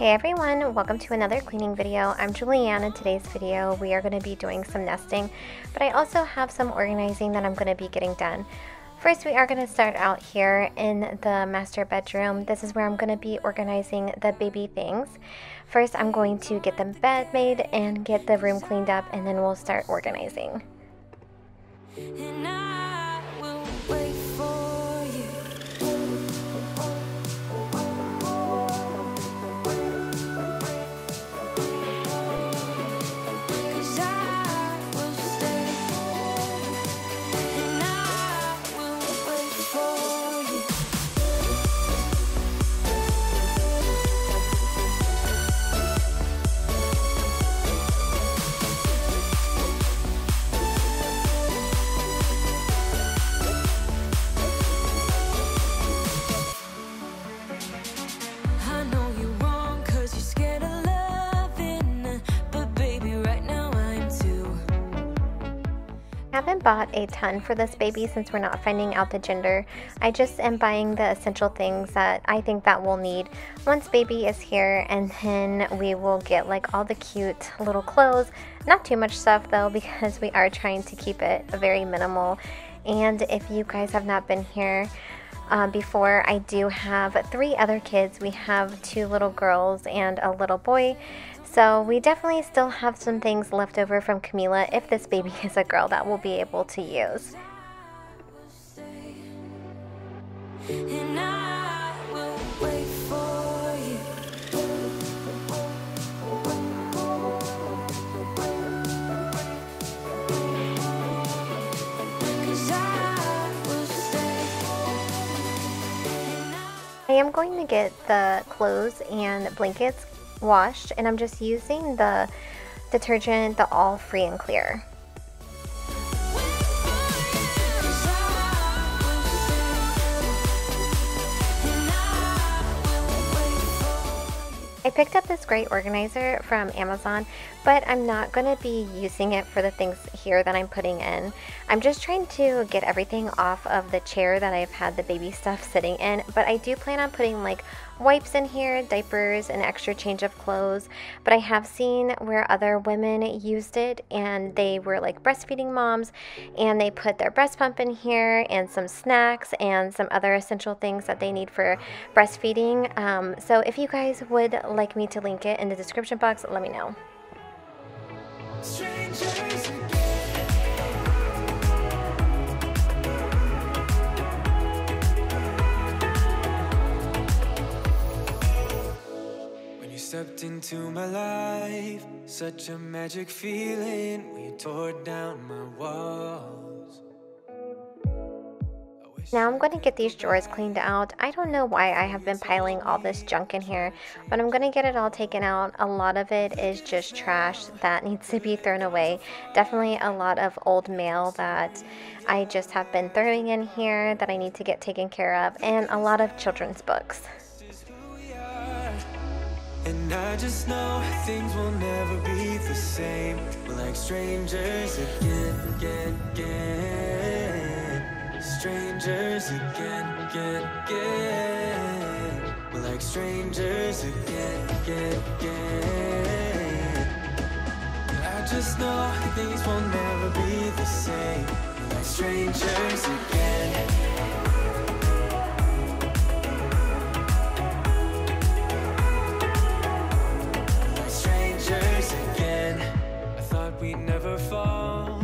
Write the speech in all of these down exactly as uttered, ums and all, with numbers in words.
Hey everyone, welcome to another cleaning video. I'm Julianne. In today's video we are going to be doing some nesting, but I also have some organizing that I'm going to be getting done. First, we are going to start out here in the master bedroom. This is where I'm going to be organizing the baby things. First, I'm going to get the bed made and get the room cleaned up, and then we'll start organizing. I haven't bought a ton for this baby since we're not finding out the gender. I just am buying the essential things that I think that we'll need once baby is here, and then we will get like all the cute little clothes. Not too much stuff though, because we are trying to keep it very minimal. And if you guys have not been here Uh, before, I do have three other kids. We have two little girls and a little boy, so we definitely still have some things left over from Camila. If this baby is a girl, that we'll be able to use. I am going to get the clothes and blankets washed, and I'm just using the detergent, the All Free and Clear. I picked up this great organizer from Amazon, but I'm not going to be using it for the things here that I'm putting in. I'm just trying to get everything off of the chair that I've had the baby stuff sitting in, but I do plan on putting like wipes in here, diapers, an extra change of clothes. But I have seen where other women used it, and they were like breastfeeding moms, and they put their breast pump in here and some snacks and some other essential things that they need for breastfeeding. Um, so if you guys would like me to link it in the description box, let me know. Strangers. Stepped into my life, such a magic feeling. We tore down my walls. Now I'm going to get these drawers cleaned out. I don't know why I have been piling all this junk in here, but I'm going to get it all taken out. A lot of it is just trash that needs to be thrown away. Definitely a lot of old mail that I just have been throwing in here that I need to get taken care of, and a lot of children's books. And I just know things will never be the same. We're like strangers again, again, again. Strangers again, again, again. We're like strangers again, again, again. I just know things will never be the same. We're like strangers again. We never fall,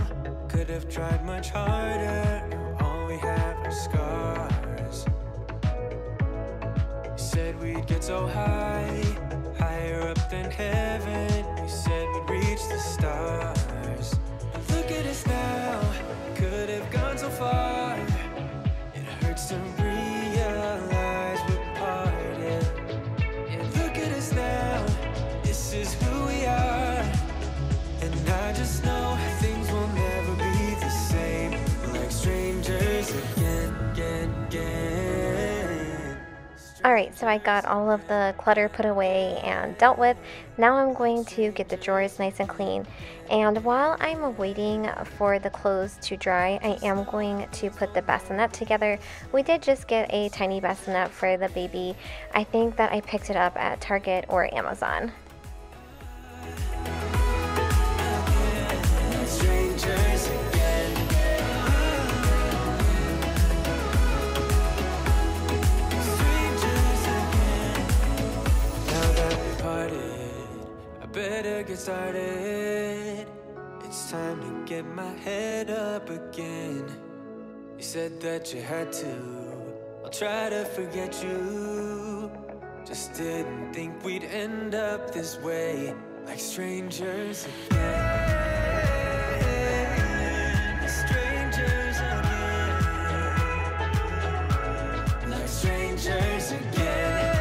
could have tried much harder. All we have are scars. You said we'd get so high, higher up than heaven. You said we'd reach the stars. But look at us now, could have gone so far. It hurts to realize we're parted. And look at us now, this is who we are. And I just know things will never be the same. We're like strangers again, again, again. Alright, so I got all of the clutter put away and dealt with. Now I'm going to get the drawers nice and clean. And while I'm waiting for the clothes to dry, I am going to put the bassinet together. We did just get a tiny bassinet for the baby. I think that I picked it up at Target or Amazon. Better get started. It's time to get my head up again. You said that you had to. I'll try to forget you. Just didn't think we'd end up this way, like strangers again. Like strangers again. Like strangers again.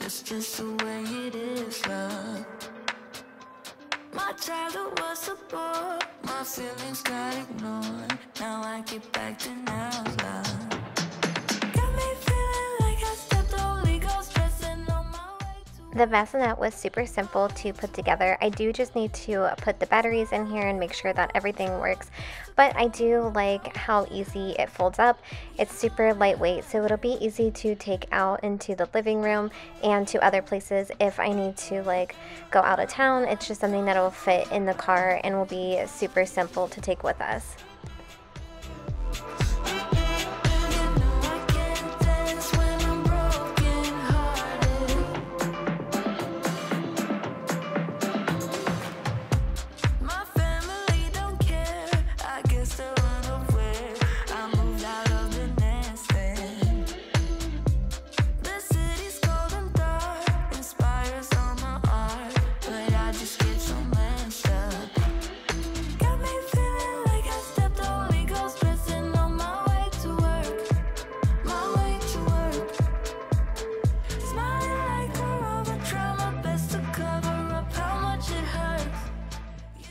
It's just the way it is, love. My childhood was a bore. My feelings got ignored. Now I get back to now, love. Got me feeling like I stepped on legal stress and on my way to. The bassinet was super simple to put together. I do just need to put the batteries in here and make sure that everything works. But I do like how easy it folds up. It's super lightweight, so it'll be easy to take out into the living room and to other places if I need to like go out of town. It's just something that'll fit in the car and will be super simple to take with us.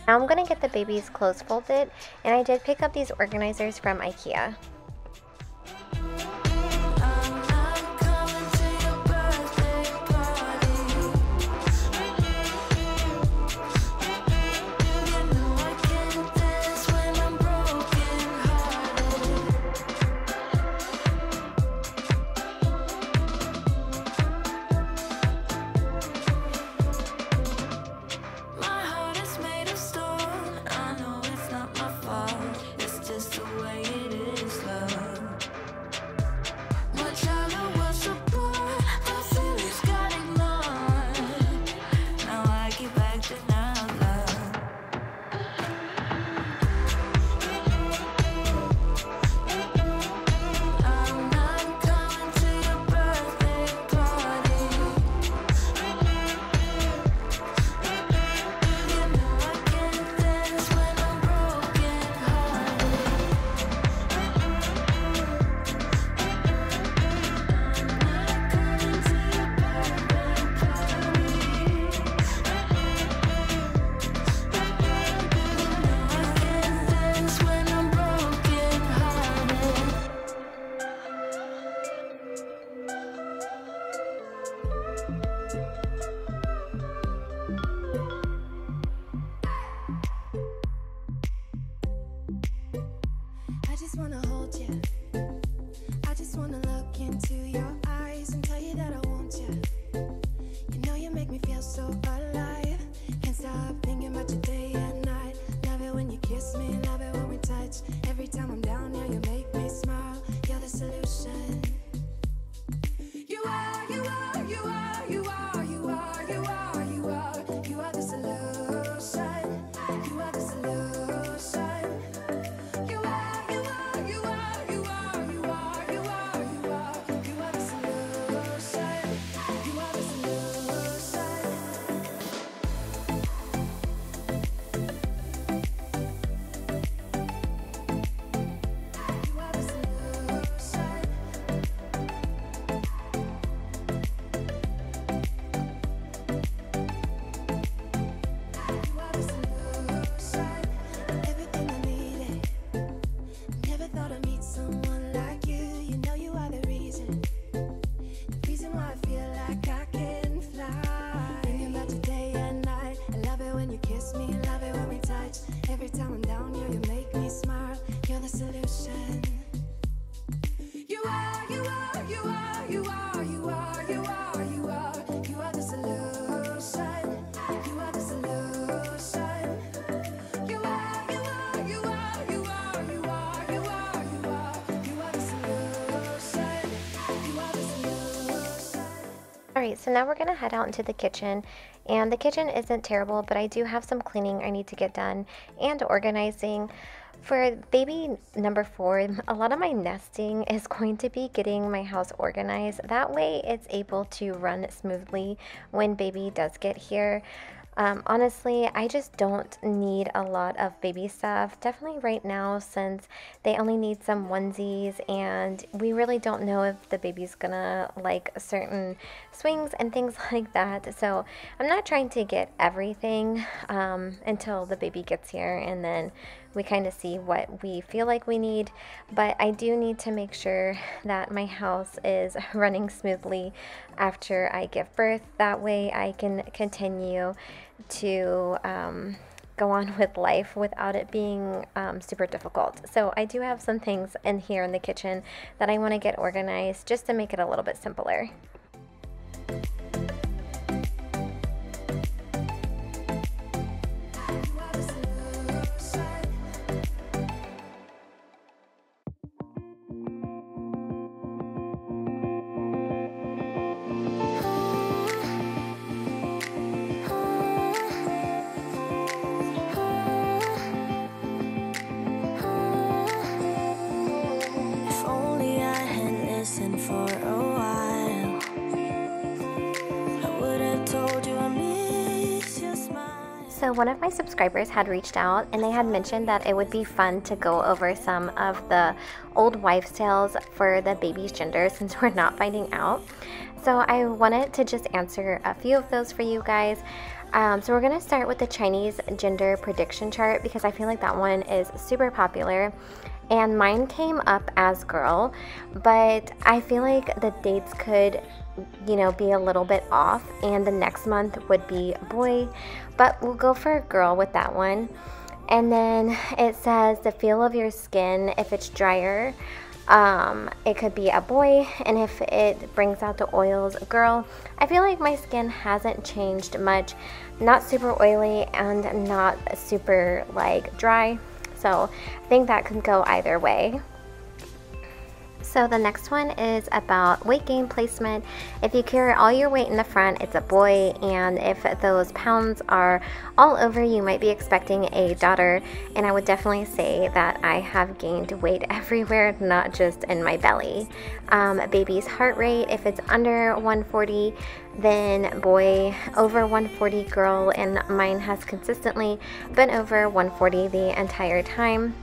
Now I'm going to get the baby's clothes folded, and I did pick up these organizers from IKEA. It's just the way it is. feel like I can fly. Thinking about you day and night. I love it when you kiss me, love it when we touch. Every time I'm down, you can make me smile. You're the solution. You are, you are, you are, you are, you are, you are, you are. You are the solution. You are the solution. You are, you are, you are, you are, you are, you are, you are. You are the solution. You are the solution. All right, so now we're gonna head out into the kitchen. And the kitchen isn't terrible, but I do have some cleaning I need to get done and organizing. For baby number four, a lot of my nesting is going to be getting my house organized. That way it's able to run smoothly when baby does get here. Um, honestly, I just don't need a lot of baby stuff, definitely right now, since they only need some onesies and we really don't know if the baby's gonna like certain swings and things like that. So I'm not trying to get everything um, until the baby gets here, and then we kind of see what we feel like we need. But I do need to make sure that my house is running smoothly after I give birth. That way I can continue to um, go on with life without it being um, super difficult. So I do have some things in here in the kitchen that I want to get organized just to make it a little bit simpler. So one of my subscribers had reached out and they had mentioned that it would be fun to go over some of the old wives' tales for the baby's gender since we're not finding out. So I wanted to just answer a few of those for you guys. Um, so we're going to start with the Chinese gender prediction chart because I feel like that one is super popular. And mine came up as girl, but I feel like the dates could, you know, be a little bit off, and the next month would be boy, but we'll go for a girl with that one. And then it says the feel of your skin, if it's drier, um, it could be a boy, and if it brings out the oils, a girl. I feel like my skin hasn't changed much, not super oily and not super like dry. So I think that can go either way. So the next one is about weight gain placement. If you carry all your weight in the front, it's a boy, and if those pounds are all over, you might be expecting a daughter. And I would definitely say that I have gained weight everywhere, not just in my belly. Um, baby's heart rate, if it's under one forty, then boy, over one forty, girl, and mine has consistently been over one forty the entire time.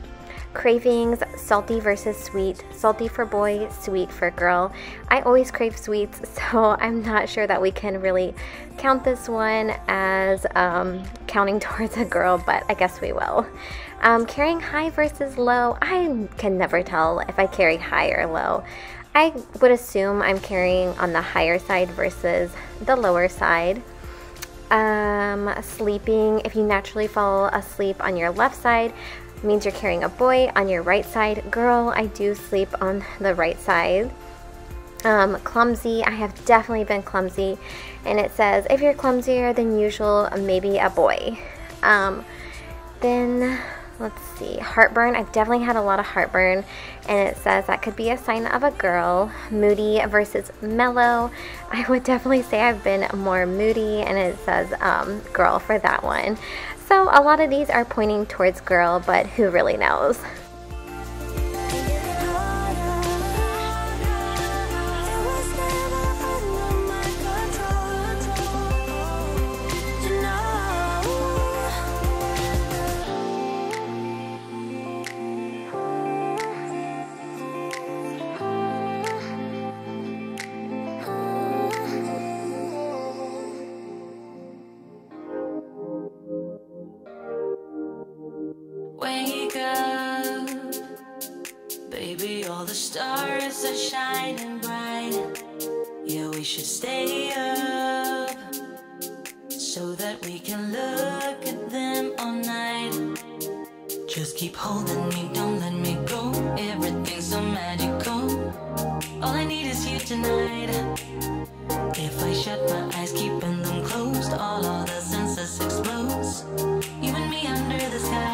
Cravings, salty versus sweet. Salty for boy, sweet for girl. I always crave sweets, so I'm not sure that we can really count this one as um, counting towards a girl, but I guess we will. Um, carrying high versus low. I can never tell if I carry high or low. I would assume I'm carrying on the higher side versus the lower side. Um, sleeping, if you naturally fall asleep on your left side, means you're carrying a boy. On your right side, girl. I do sleep on the right side. Um, clumsy, I have definitely been clumsy, and it says if you're clumsier than usual, maybe a boy. Um, then let's see, heartburn. I've definitely had a lot of heartburn, and it says that could be a sign of a girl. Moody versus mellow. I would definitely say I've been more moody, and it says um, girl for that one. So a lot of these are pointing towards girl, but who really knows? Baby, all the stars are shining bright. Yeah, we we should stay up so that we can look at them all night. Just keep holding me, don't let me go. Everything's so magical. All I need is you tonight. If I shut my eyes, keeping them closed, all of the senses explodes. You and me under the sky.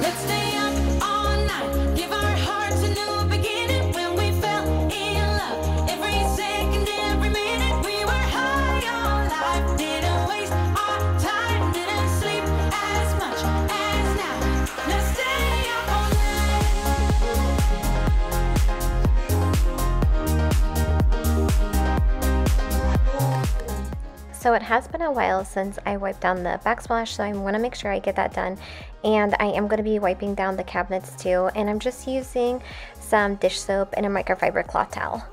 Let's stay up all night. Give our hearts a new beginning. When we fell in love, every second, every minute, we were high on life. Didn't waste our time, didn't sleep as much as now. Let's stay up all night. So it has been a while since I wiped down the backsplash, so I want to make sure I get that done. And I am going to be wiping down the cabinets too, and I'm just using some dish soap and a microfiber cloth towel.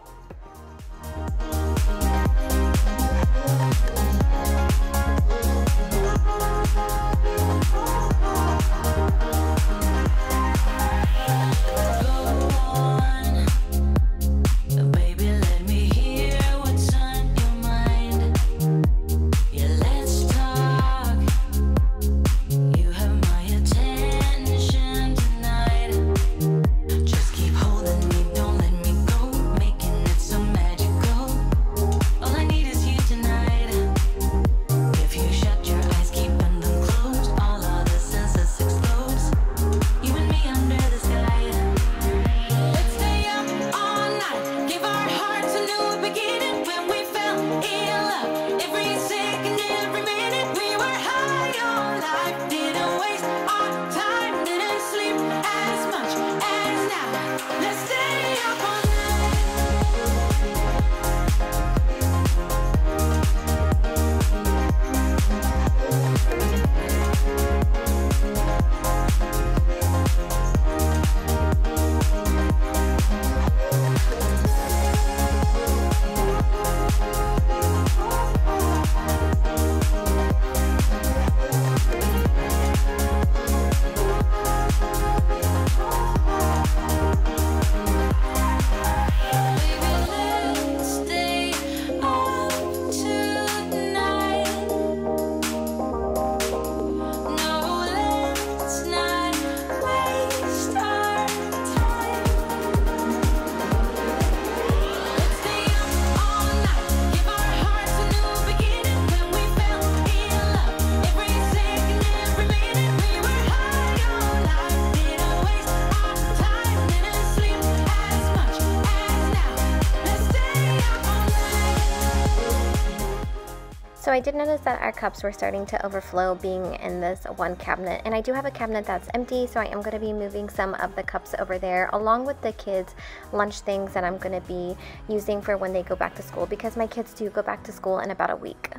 So I did notice that our cups were starting to overflow being in this one cabinet, and I do have a cabinet that's empty, so I am going to be moving some of the cups over there along with the kids' lunch things that I'm going to be using for when they go back to school, because my kids do go back to school in about a week.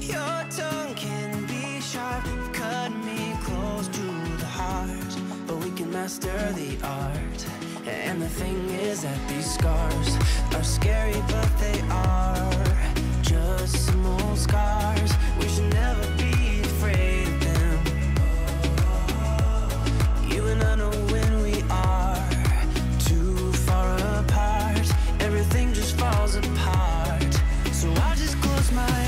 Your tongue can be sharp, you've cut me close to the heart, but we can master the art. And the thing is that these scars are scary, but they are just some old scars. We should never be afraid of them. You and I know when we are too far apart, everything just falls apart. So I just close my eyes.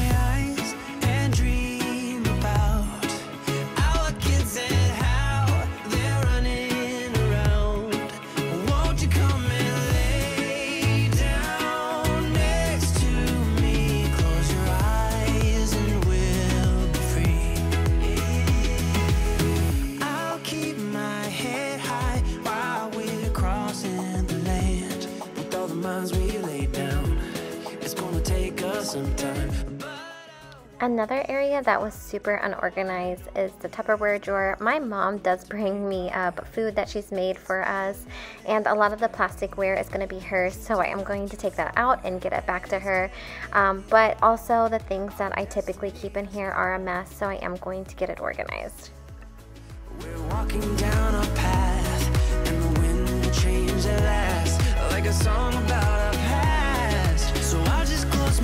Another area that was super unorganized is the Tupperware drawer. My mom does bring me up food that she's made for us, and a lot of the plasticware is going to be hers, so I am going to take that out and get it back to her. Um, but also the things that I typically keep in here are a mess, so I am going to get it organized. We're walking down a path, and the wind will change at last, like a song about our past. So I just close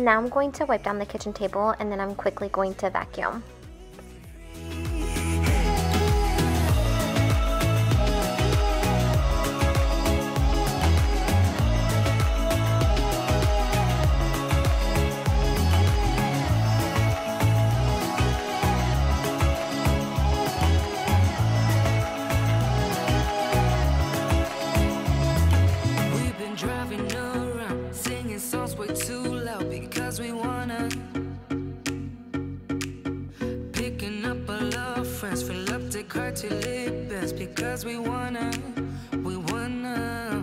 Now I'm going to wipe down the kitchen table and then I'm quickly going to vacuum. Because we wanna, we wanna,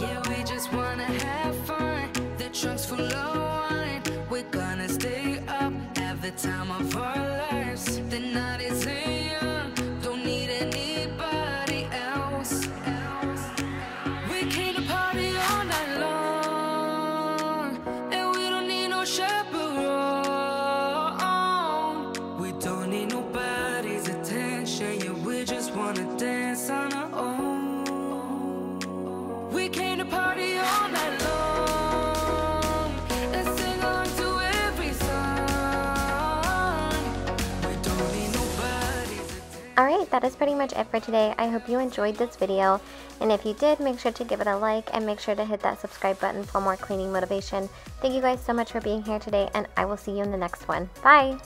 yeah, we just wanna have fun. The trunk's full of wine. We're gonna stay up, have the time of our lives. The night is young, don't need anybody else. else. We came to party all night long, and we don't need no chaperone. We don't need nobody's attention. Yeah, we just wanna. Alright, that is pretty much it for today. I hope you enjoyed this video, and if you did, make sure to give it a like and make sure to hit that subscribe button for more cleaning motivation. Thank you guys so much for being here today, and I will see you in the next one. Bye!